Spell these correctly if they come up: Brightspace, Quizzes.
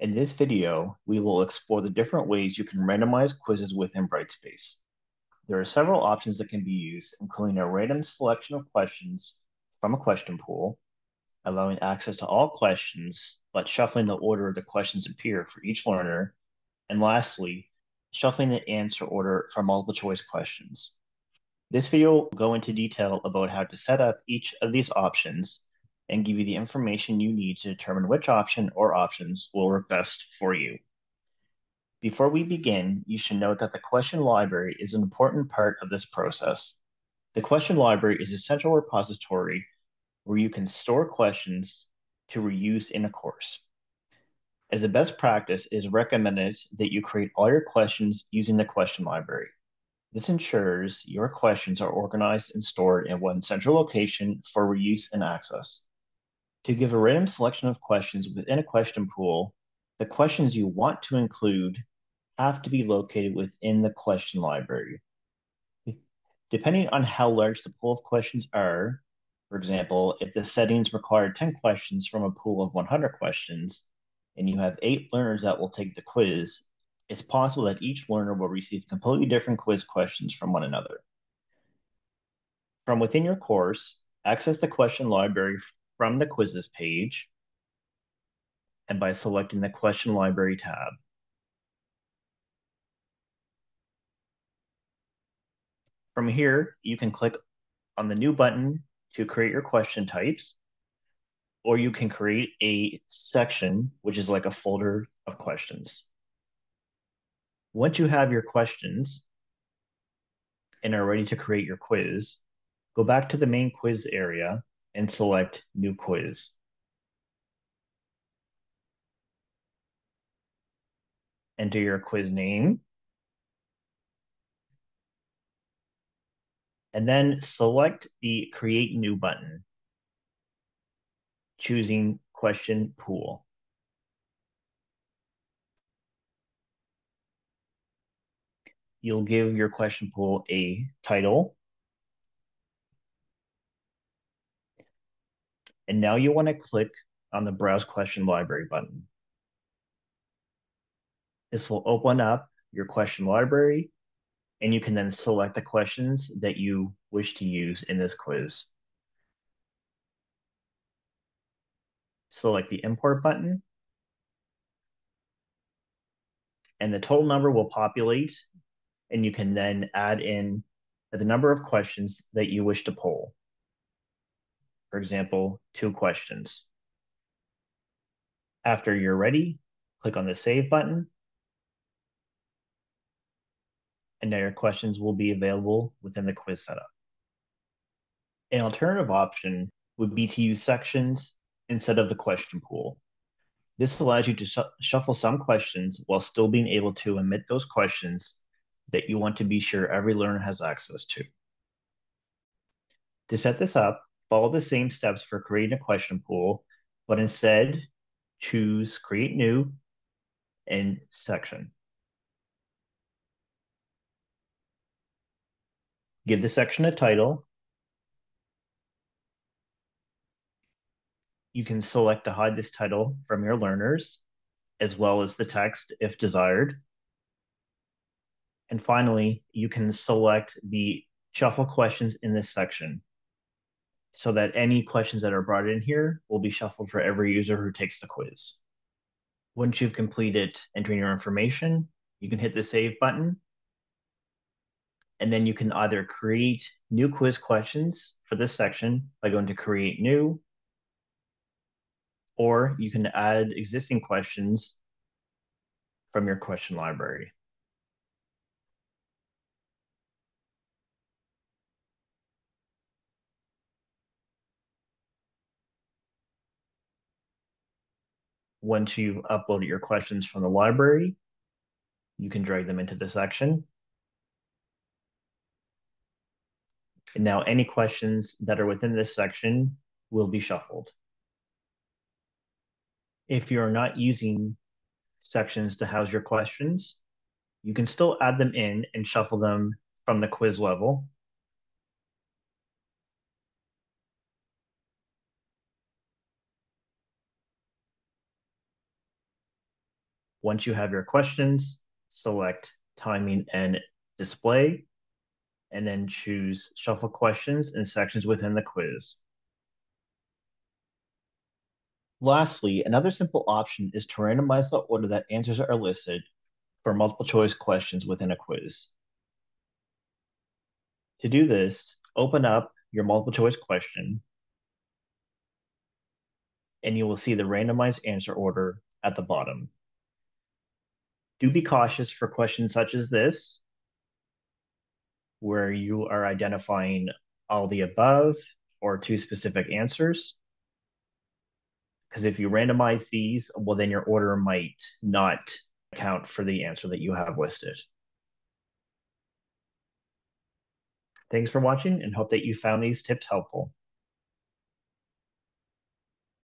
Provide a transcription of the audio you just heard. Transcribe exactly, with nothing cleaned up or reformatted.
In this video, we will explore the different ways you can randomize quizzes within Brightspace. There are several options that can be used, including a random selection of questions from a question pool, allowing access to all questions, but shuffling the order the questions appear for each learner, and lastly, shuffling the answer order for multiple choice questions. This video will go into detail about how to set up each of these options and give you the information you need to determine which option or options will work best for you. Before we begin, you should note that the question library is an important part of this process. The question library is a central repository where you can store questions to reuse in a course. As a best practice, it is recommended that you create all your questions using the question library. This ensures your questions are organized and stored in one central location for reuse and access. To give a random selection of questions within a question pool, the questions you want to include have to be located within the question library. Depending on how large the pool of questions are, for example, if the settings require ten questions from a pool of one hundred questions, and you have eight learners that will take the quiz, it's possible that each learner will receive completely different quiz questions from one another. From within your course, access the question library from the Quizzes page and by selecting the Question Library tab. From here, you can click on the New button to create your question types, or you can create a section, which is like a folder of questions. Once you have your questions and are ready to create your quiz, go back to the main quiz area and select New Quiz. Enter your quiz name, and then select the Create New button, choosing Question Pool. You'll give your question pool a title. And now you want to click on the Browse Question Library button. This will open up your question library, and you can then select the questions that you wish to use in this quiz. Select the Import button, and the total number will populate, and you can then add in the number of questions that you wish to poll. For example, two questions. After you're ready, click on the Save button, and now your questions will be available within the quiz setup. An alternative option would be to use sections instead of the question pool. This allows you to sh shuffle some questions while still being able to omit those questions that you want to be sure every learner has access to. To set this up, follow the same steps for creating a question pool, but instead choose Create New and Section. Give the section a title. You can select to hide this title from your learners, as well as the text if desired. And finally, you can select the shuffle questions in this section so that any questions that are brought in here will be shuffled for every user who takes the quiz. Once you've completed entering your information, you can hit the Save button, and then you can either create new quiz questions for this section by going to Create New, or you can add existing questions from your question library. Once you've uploaded your questions from the library, you can drag them into the section. And now any questions that are within this section will be shuffled. If you're not using sections to house your questions, you can still add them in and shuffle them from the quiz level. Once you have your questions, select timing and display, and then choose shuffle questions and sections within the quiz. Lastly, another simple option is to randomize the order that answers are listed for multiple choice questions within a quiz. To do this, open up your multiple choice question, and you will see the randomized answer order at the bottom. Do be cautious for questions such as this, where you are identifying all the above or two specific answers, because if you randomize these, well, then your order might not account for the answer that you have listed. Thanks for watching, and hope that you found these tips helpful.